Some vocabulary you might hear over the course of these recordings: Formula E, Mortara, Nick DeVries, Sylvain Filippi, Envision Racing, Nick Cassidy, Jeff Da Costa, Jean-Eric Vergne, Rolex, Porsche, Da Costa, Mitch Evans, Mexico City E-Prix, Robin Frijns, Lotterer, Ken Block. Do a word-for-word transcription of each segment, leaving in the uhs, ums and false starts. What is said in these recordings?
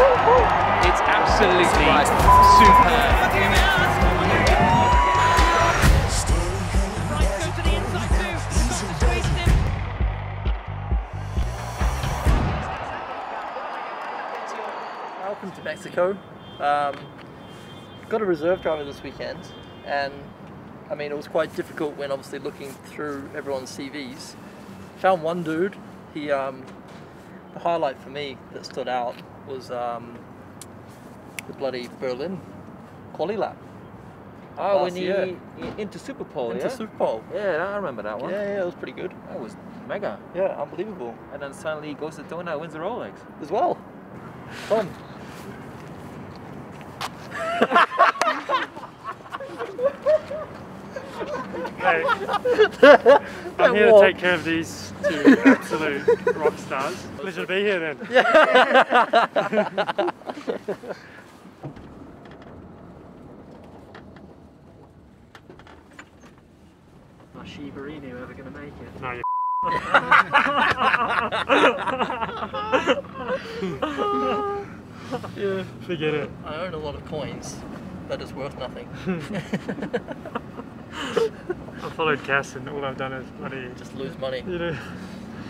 It's absolutely superb. Right, go to the inside too. Stop to squeeze him. Welcome to Mexico. Um, got a reserve driver this weekend, and I mean it was quite difficult when obviously looking through everyone's C Vs. Found one dude. He um, the highlight for me that stood out was um, the bloody Berlin quali lap. Oh, when he year. into Super Bowl, into yeah? Super Bowl. Yeah, I remember that one. Yeah, yeah, it was pretty good. That was mega. Yeah, unbelievable. And then suddenly he goes to Dona, wins the Rolex as well. Fun. Hey, I'm here to take care of these two absolute rock stars. Pleasure to be here then. Yeah. Oh, Shibarini, we're never going to make it. No, you yeah, forget it. I own a lot of coins that is worth nothing. I followed Cass and all I've done is bloody... Just lose money. You know.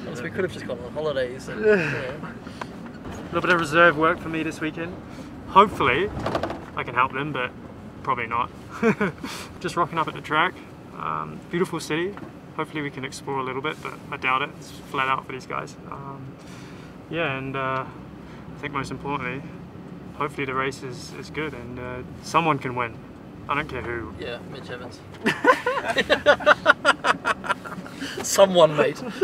Unless we could have just gone on holidays and... Yeah. A little bit of reserve work for me this weekend. Hopefully I can help them, but probably not. Just rocking up at the track. Um, beautiful city. Hopefully we can explore a little bit, but I doubt it. It's flat out for these guys. Um, yeah, and uh, I think most importantly, hopefully the race is, is good and uh, someone can win. I don't care who. Yeah, Mitch Evans. Someone, mate. Make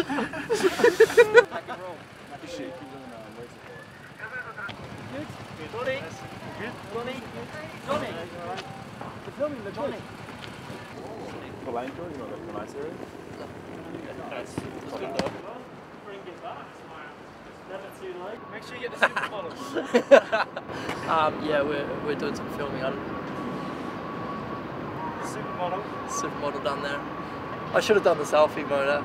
sure you get the super model. Um, yeah, we're, we're doing some filming. I don't Supermodel. Supermodel down there. I should have done the selfie mode.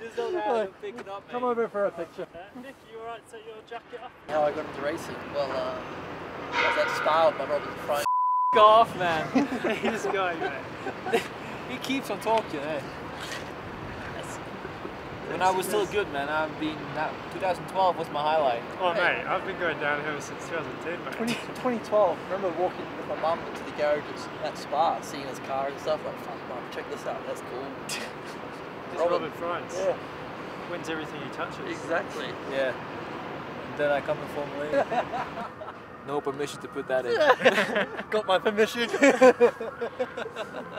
Just on there and pick it up, mate. Come over for a picture. Uh, Nick, you alright? Set your jacket up. How I got into racing? Well, uh, I was inspired by Robin Frijns. F*** off, man. This guy, man. He keeps on talking, eh? When I was still good, man, I've been, that twenty twelve was my highlight. Oh, hey. Mate, I've been going downhill since twenty ten, mate. twenty twelve, I remember walking with my mum into the garages at Spa, seeing his car and stuff, like, fuck, mum, check this out, that's cool. Just Robin Frijns. Yeah. Wins everything he touches. Exactly. Yeah. And then I come to Formula E. No permission to put that in. Got my permission.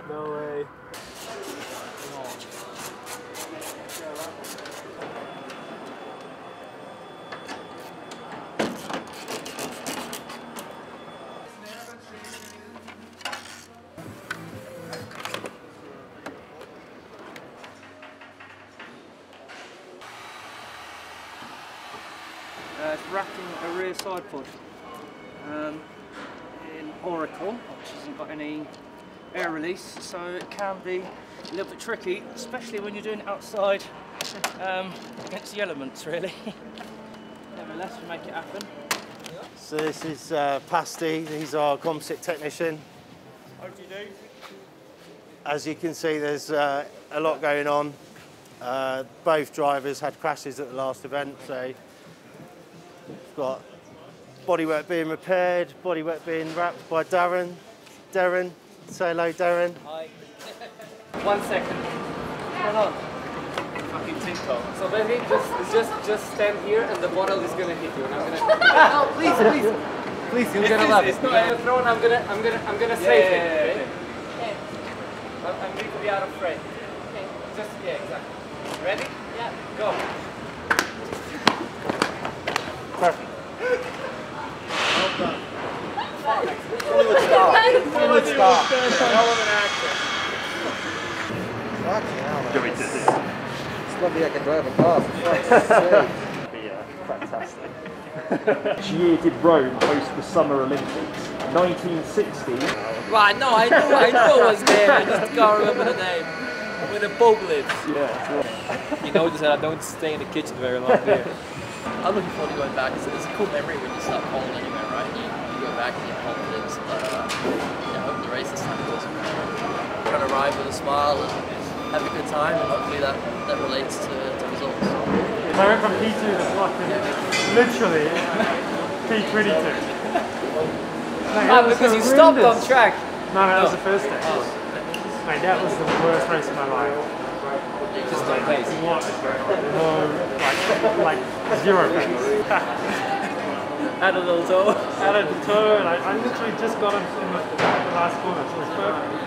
No way. Uh, it's racking a rear side pod um, in Oracle, which hasn't got any air release, so it can be a little bit tricky, especially when you're doing it outside um, against the elements, really. Nevertheless, we make it happen. So this is uh, Pasty, he's our composite technician. How do you do? As you can see, there's uh, a lot going on. Uh, both drivers had crashes at the last event, so we've got bodywork being repaired, bodywork being wrapped by Darren. Darren, say hello, Darren. Hi. One second. Hold on. Fucking TikTok. So basically, just, just, just stand here and the bottle is gonna hit you. And I'm gonna. No, please, please, please. You're gonna love it. It's not thrown. I'm gonna, I'm gonna, I'm gonna save it. Yeah, yeah, yeah. Okay. I'm, I'm going to be out of frame. Okay. Just yeah, exactly. Ready? Yeah. Go. Perfect. Well done. Forward start. Forward start. Hell of an action. Fucking hell. Give me this. It's lovely I can drive a car. It'd be uh, fantastic. Created Rome post the Summer Olympics. nineteen sixty. Right, no, I know, I know it was there. I just can't remember the name. with the poke lips. Yeah. You notice that I don't stay in the kitchen very long here. I'm looking forward to going back. It's, it's a cool memory when you stop calling anywhere, right? You, you go back and you poke lips. But uh, yeah, I hope the race this time goes well. We're gonna arrive with a smile and have a good time, and hopefully that, that relates to, to results. I went from P two to fucking literally P twenty-two. Mate, ah, because horrendous. You stopped on track. No, no, that no. was the first day. Oh. Mate, that was the worst race of my life. You just don't pace. What? No, like, like zero pace. Out of the toe. Out of the toe, and I, I literally just got in the, the last corner, so it was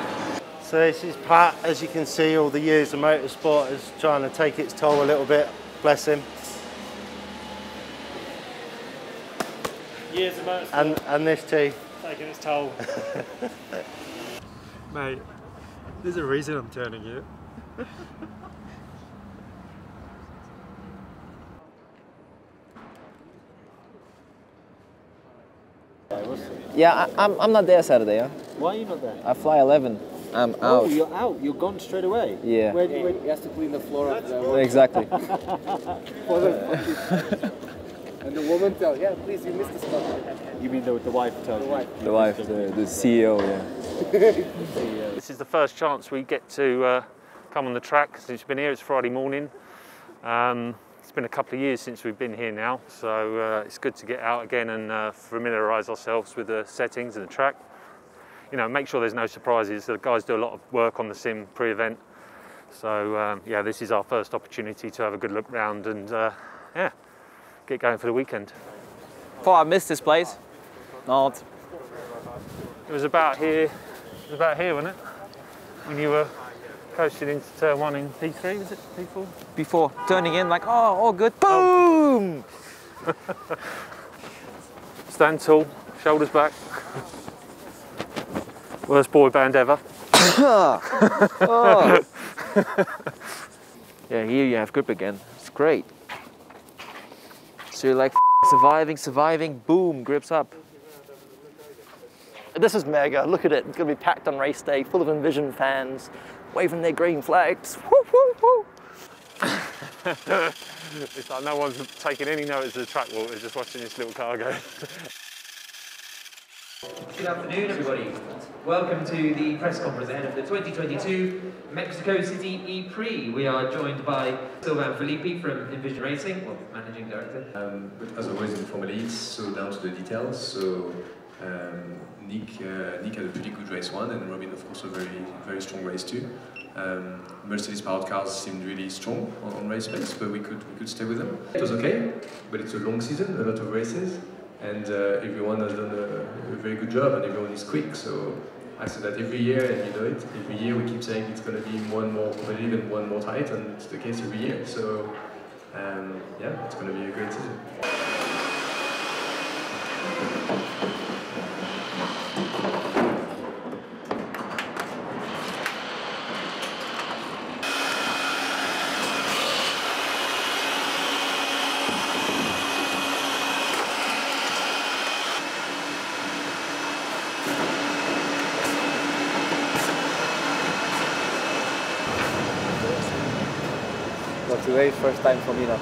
perfect. So this is Pat, as you can see, all the years of motorsport is trying to take its toll a little bit. Bless him. Years of motorsport. And, and this too. Taking its toll. Mate, there's a reason I'm turning you. Yeah, I, I'm, I'm not there Saturday. Huh? Why are you not there? I fly eleven. I'm out. Oh, you're out? You're gone straight away? Yeah. Where do you, where, you have to clean the floor up there. Exactly. And the woman tells, yeah, please, you missed the spot. You mean the, the wife tells the you? Wife. The wife, the, the C E O, yeah. This is the first chance we get to uh, come on the track since we've been here. It's Friday morning. Um, it's been a couple of years since we've been here now, so uh, it's good to get out again and uh, familiarise ourselves with the settings and the track. You know, make sure there's no surprises. The guys do a lot of work on the sim pre-event. So, um, yeah, this is our first opportunity to have a good look round and, uh, yeah. Get going for the weekend. Thought I missed this place. Not. It was about here. It was about here, wasn't it? When you were coasting into turn one in P three, was it? P four? Before turning in, like, oh, all good. Boom! Oh. Stand tall, shoulders back. Worst boy band ever. Oh. Yeah, here you have grip again. It's great. So you're like surviving, surviving, boom, grips up. This is mega, look at it. It's going to be packed on race day, full of Envision fans, waving their green flags. Woo, woo, woo. It's like no one's taking any notice of the track walk, they're just watching this little car go. Good afternoon, everybody. Welcome to the press conference ahead of the twenty twenty-two Mexico City E Prix. We are joined by Sylvain Filippi from Envision Racing, well, Managing Director. Um, as always in Formula E, it's so down to the details. So um, Nick, uh, Nick had a pretty good race one, and Robin, of course, a very, very strong race two. Um, Mercedes-powered cars seemed really strong on, on race pace, but we could, we could stay with them. It was okay, but it's a long season, a lot of races. And uh, everyone has done a, a very good job, and everyone is quick. So I say that every year, and you know it. Every year we keep saying it's going to be one more competitive and one more tight, and it's the case every year. So um, yeah, it's going to be a great season. It's the very first time for me now.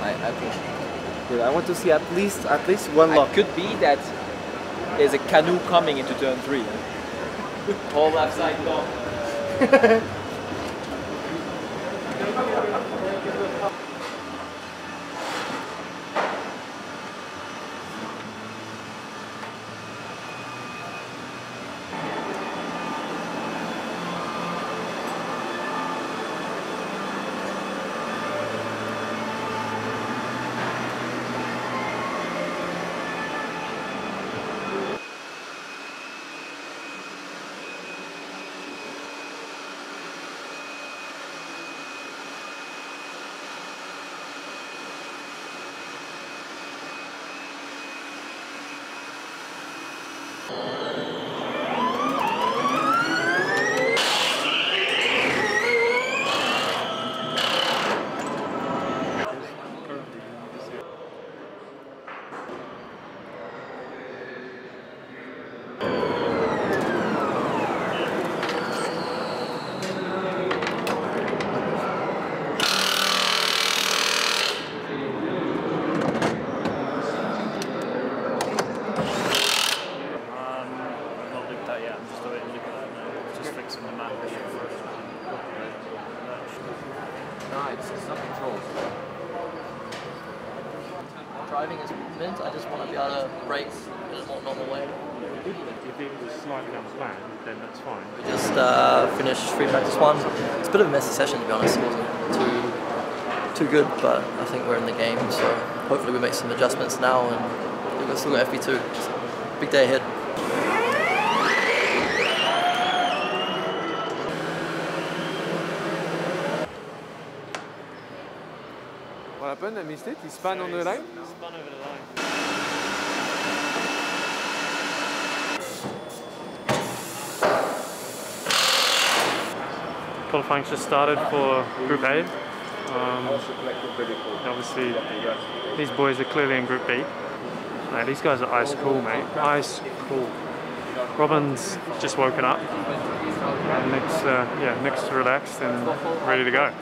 I, I think. Yeah, I want to see at least at least one lap. It could be that there's a canoe coming into turn three. All left side gone. Um, I've not looked at it yet, I'm just away looking at it now. Just fixing the map issue first. No, it's, it's not controlled. Driving is mint, I just want to be able to race in a more normal way. If it was slightly down the plan, then that's fine. We just uh, finished free practice one. It's a bit of a messy session, to be honest. It wasn't too, too good, but I think we're in the game, so hopefully we make some adjustments now, and we've still got F P two. So big day ahead. What happened? I missed it. He spun on the line? He spun over the line. Qualifying just started for Group A. Um, obviously, these boys are clearly in Group B. Mate, these guys are ice cool, mate. Ice cool. Robin's just woken up. And Nick's, uh, yeah, Nick's relaxed and ready to go.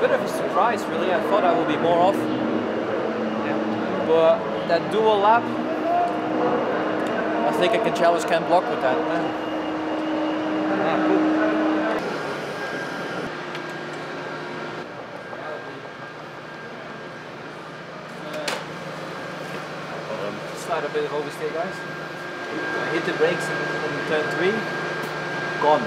Bit of a surprise, really. I thought I would be more off, yeah. But that dual lap, I think I can challenge Ken Block with that. Yeah, cool. um, Just had a bit of overstay, guys. I hit the brakes in turn three. Gone.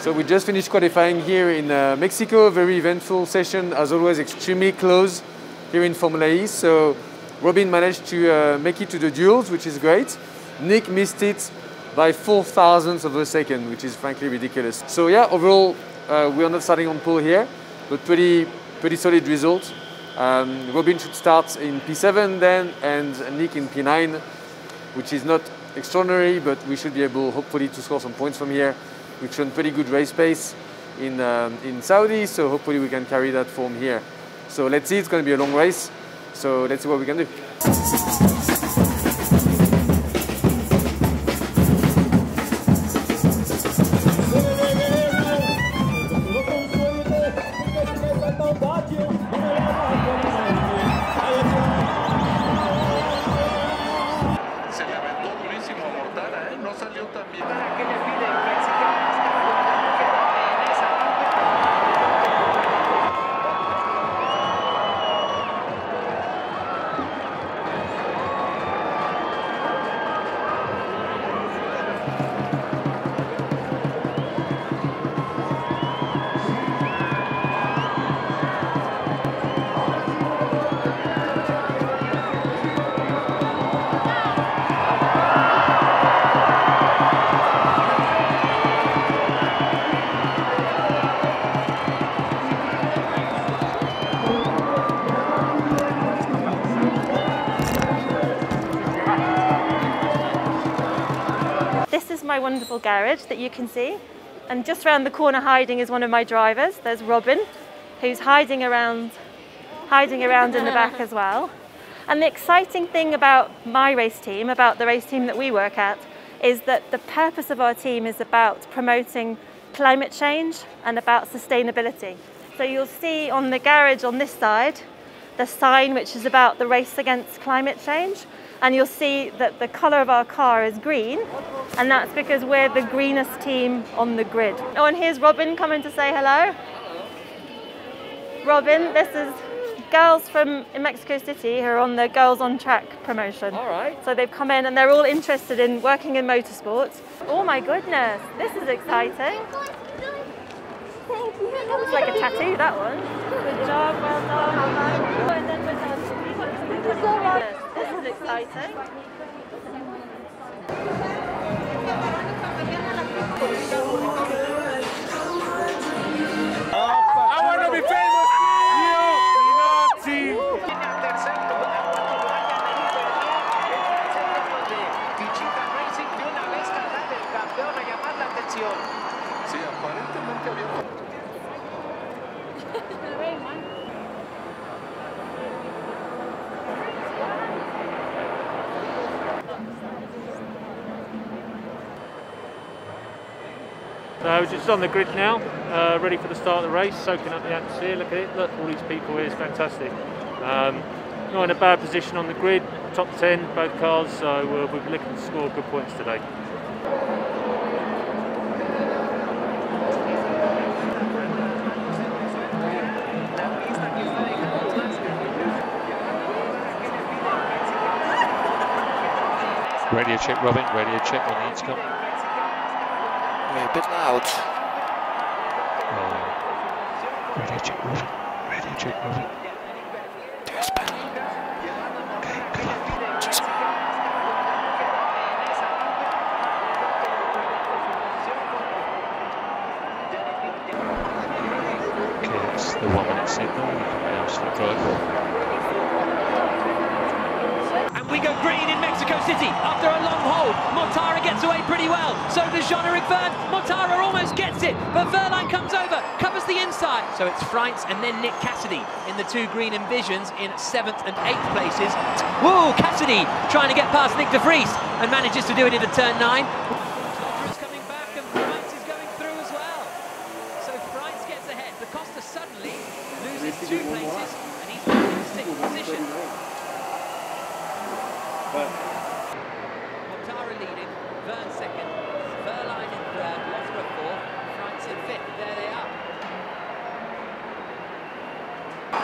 So we just finished qualifying here in uh, Mexico, very eventful session, as always extremely close here in Formula E. So Robin managed to uh, make it to the duels, which is great. Nick missed it by four thousandths of a second, which is frankly ridiculous. So yeah, overall uh, we are not starting on pole here, but pretty, pretty solid result. Um, Robin should start in P seven then, and Nick in P nine, which is not extraordinary, but we should be able hopefully to score some points from here. We've shown pretty good race pace in, um, in Saudi, so hopefully we can carry that form here. So let's see, it's going to be a long race, so let's see what we can do. My wonderful garage that you can see, and just around the corner hiding is one of my drivers. There's Robin, who's hiding around hiding around in the back as well. And the exciting thing about my race team, about the race team that we work at, is that the purpose of our team is about promoting climate change and about sustainability. So you'll see on the garage on this side the sign which is about the race against climate change, and you'll see that the colour of our car is green, and that's because we're the greenest team on the grid. Oh, and here's Robin coming to say hello. Robin, this is girls from in Mexico City who are on the Girls on Track promotion. All right. So they've come in and they're all interested in working in motorsport. Oh my goodness, this is exciting. That was like a tattoo, that one. Good job, well done. This is exciting. I want to be famous. So it's on the grid now, uh, ready for the start of the race, soaking up the atmosphere. Look at it, look, all these people here, it's fantastic. Um, not in a bad position on the grid, top ten, both cars, so uh, we'll be looking to score good points today. Radio check, Robin, radio check on the intercom. We're a bit loud. Oh. Radio check, Robin, radio check, Robin. Do us better. Okay, good luck. Cheers. Okay, that's the one minute signal. We can announce the drive. And we go green in Mexico City after a long hold. Mortara gets away pretty well, so does Jean-Eric Vergne. Mortara almost gets it, but Vergne comes over, covers the inside. So it's Frijns and then Nick Cassidy in the two green Envisions in seventh and eighth places. Whoa, Cassidy trying to get past Nick DeVries and manages to do it into turn nine. Mortara's coming back and Frijns is going through as well. So Frijns gets ahead. Da Costa suddenly loses two places and he's back in sixth position. But Vergne second, Vergne in third, Lotterer fourth, Frijns in fifth, there they are.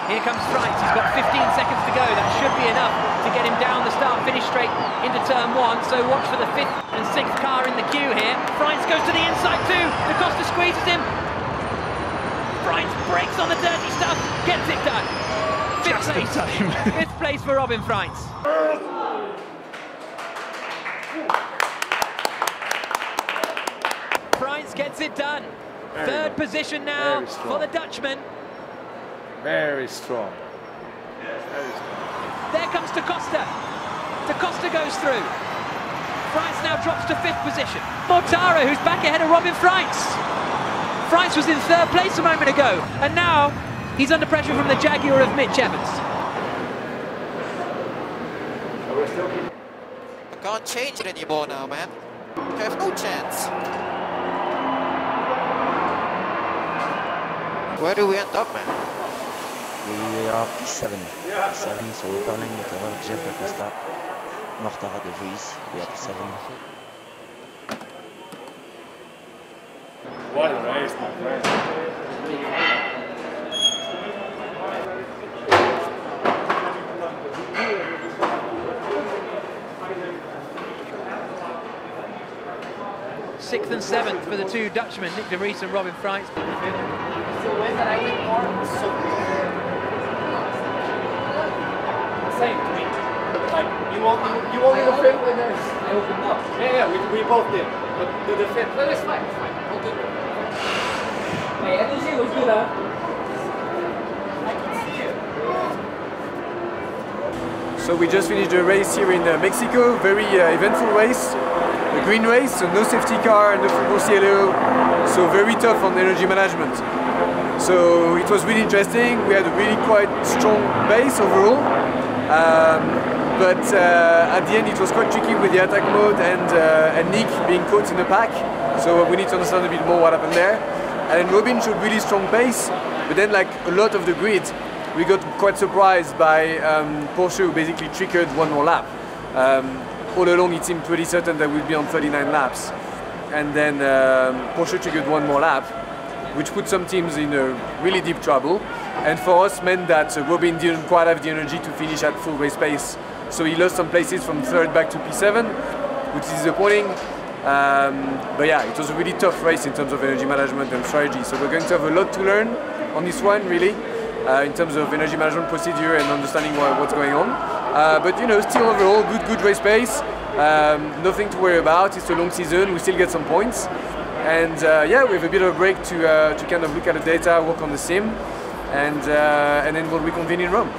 Here comes Frijns, he's got fifteen seconds to go, that should be enough to get him down the start-finish straight into turn one, so watch for the fifth and sixth car in the queue here. Frijns goes to the inside too, Da Costa squeezes him. Frijns breaks on the dirty stuff, gets it done. Fifth place, fifth place for Robin Frijns. Frijns gets it done. Very Third good. position now for the Dutchman. Very strong. Yes, very strong. There comes Da Costa. Da Costa goes through. Frijns now drops to fifth position. Mortara, who's back ahead of Robin Frijns. Frijns was in third place a moment ago, and now he's under pressure from the Jaguar of Mitch Evans. I can't change it anymore now, man. I have no chance. Where do we end up, man? We are seven. Yeah. Seven, so we're calling it over Jeff Da Costa, Mortara, DeVries. We are seven. What a race, my friend. Sixth and seventh for the two Dutchmen, Nick DeVries and Robin Frijns. That I win more, so same to me. Like you only you only the fifth winners. I opened up. Yeah, yeah, we, we both did. But to the fifth. No, it's fine, it's fine. We'll do it. Hey, energy was good, huh? I can see you. So we just finished the race here in uh, Mexico. Very uh, eventful race. A green race, so no safety car, no full C L O. So very tough on energy management. So it was really interesting. We had a really quite strong base overall, um, but uh, at the end it was quite tricky with the attack mode and, uh, and Nick being caught in the pack. So we need to understand a bit more what happened there. And Robin showed really strong pace, but then like a lot of the grid, we got quite surprised by um, Porsche, who basically triggered one more lap. Um, all along it seemed pretty certain that we'd be on thirty-nine laps. And then um, Porsche triggered one more lap, which put some teams in a really deep trouble. And for us meant that Robin didn't quite have the energy to finish at full race pace. So he lost some places from third back to P seven, which is disappointing. Um, but yeah, it was a really tough race in terms of energy management and strategy. So we're going to have a lot to learn on this one, really, uh, in terms of energy management procedure and understanding what, what's going on. Uh, but you know, still overall, good, good race pace. Um, nothing to worry about. It's a long season. We still get some points. And uh, yeah, we have a bit of a break to, uh, to kind of look at the data, work on the sim, and, uh, and then we'll reconvene in Rome.